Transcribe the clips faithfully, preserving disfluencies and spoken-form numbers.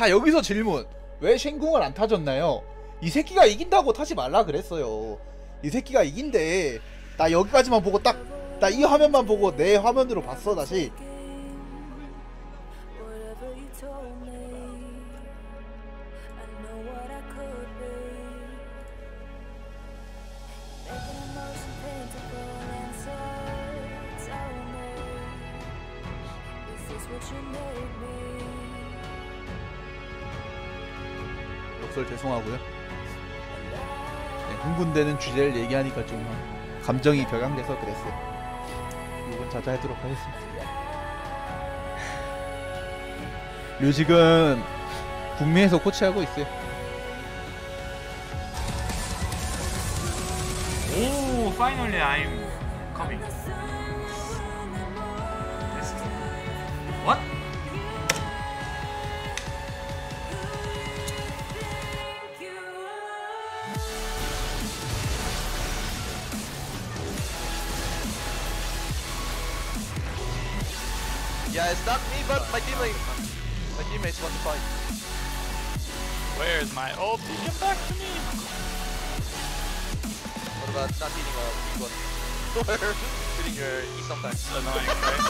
자, 여기서 질문. 왜 쉔궁을 안 타줬나요? 이 새끼가 이긴다고 타지 말라 그랬어요. 이 새끼가 이긴데 나 여기까지만 보고 딱 나 이 화면만 보고 내 화면으로 봤어 다시. 욕설 죄송하고요. 네, 흥분되는 주제를 얘기하니까 좀 감정이 격앙돼서 그랬어요. 이건 자제하도록 하겠습니다. 요 지금 북미에서 코치하고 있어요. 오, finally I'm coming. What? Yeah, it's not me, but my teammates. My teammates want to fight. Where's my ult? Come back to me. What about not hitting a big one? Or hitting your E sometimes? It's annoying, right?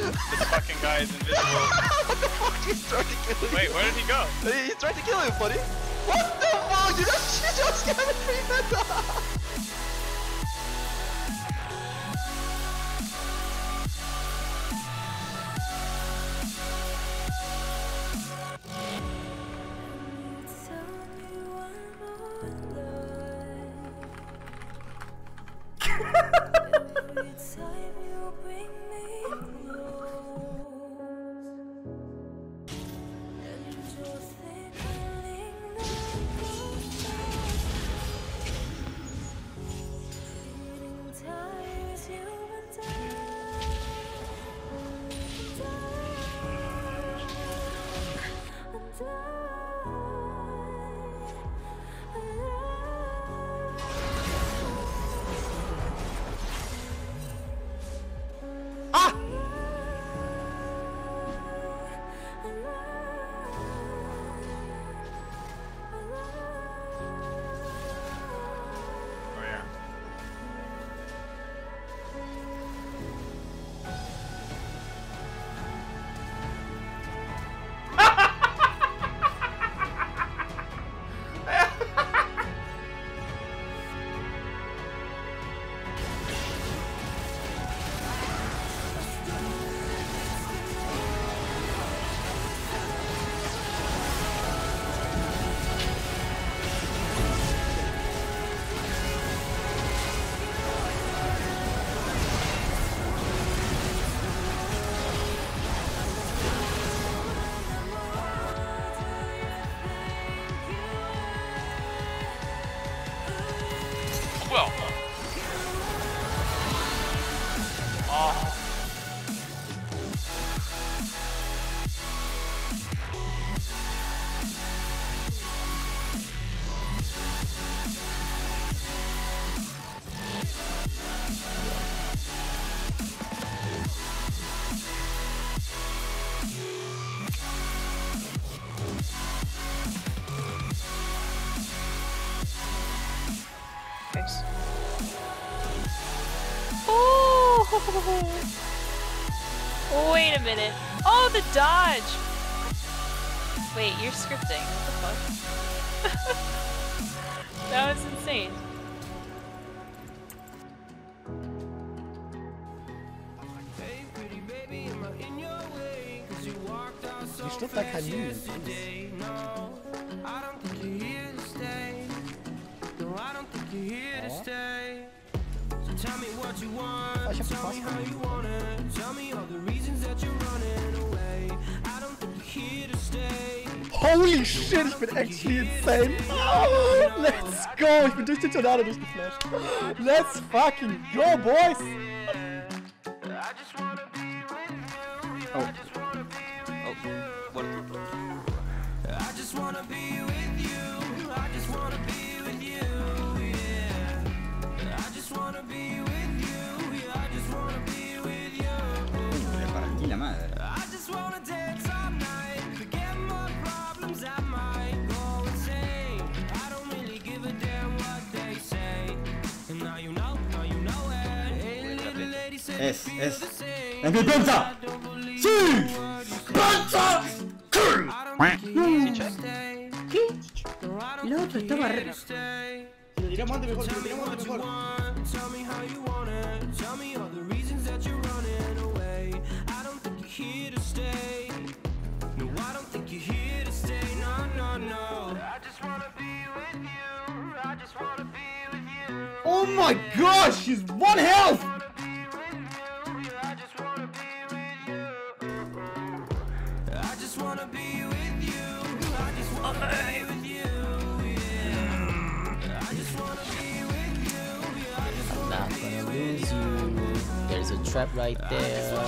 This fucking guy is invisible. What the fuck? He's trying to kill you. Wait, where did he go? He tried to kill you, buddy. What the fuck? You just, you just got a free meta. Oh, wait a minute. Oh, the dodge! Wait, you're scripting. What the fuck? That was insane. You stripped like I knew. I don't think you're here to stay. No, I don't think you're here to stay. Tell me what you want, tell me how you want it, tell me all the reasons that you're running away. I don't think you're here to stay. Holy shit, ich bin actually insane. Oh, let's go, ich bin durch den Tornado durchgeflasht. Let's fucking go, boys. Oh. Oh, what? I just wanna be with you, I just wanna be with you. I just wanna be with you, yeah, I just wanna be with you. I just wanna dance all night, forget my problems. S, S. M P Panzer! Sieg! Panzer! ¿Qué? El otro estaba re... Si lo tiramos antes mejor, si lo tiramos antes mejor. Oh my gosh, she's one health! There's a trap right there. Oh, oh.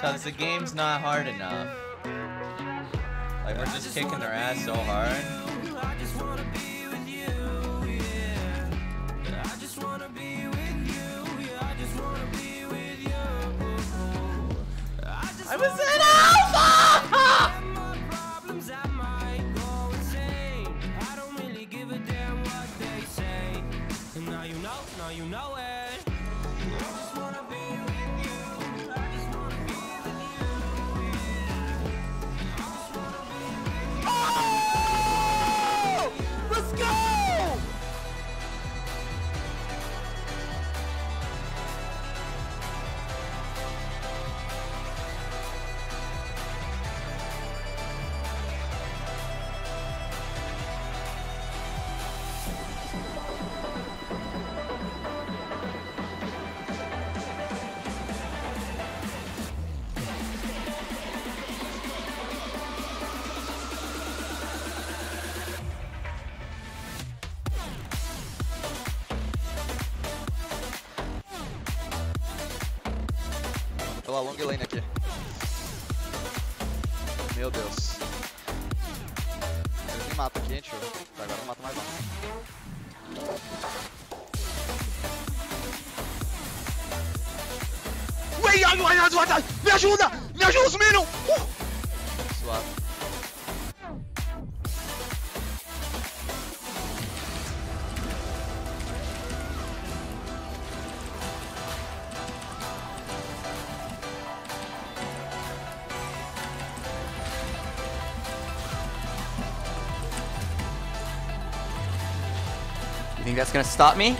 Cause the game's not hard enough. Like we're just kicking their ass so hard. I was an alpha! I might go insane. I don't really give a damn what they say. And now you know, now you know it. I just wanna be with you. I just wanna be with you. I just wanna be with you. Oh! Let's go! Pela long lane aqui. Meu Deus. Eles me matam aqui, hein, tio. Agora não mata mais não. Ué, ai, ai, ai, me ajuda! Me ajuda, os minions! Uh! Suave. You think that's gonna stop me?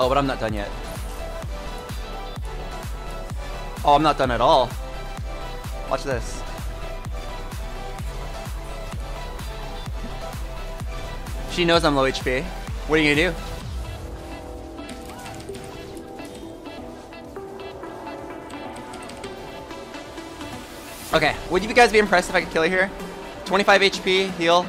Oh, but I'm not done yet. Oh, I'm not done at all. Watch this. She knows I'm low H P. What are you gonna do? Okay, would you guys be impressed if I could kill her here? twenty-five H P, heal.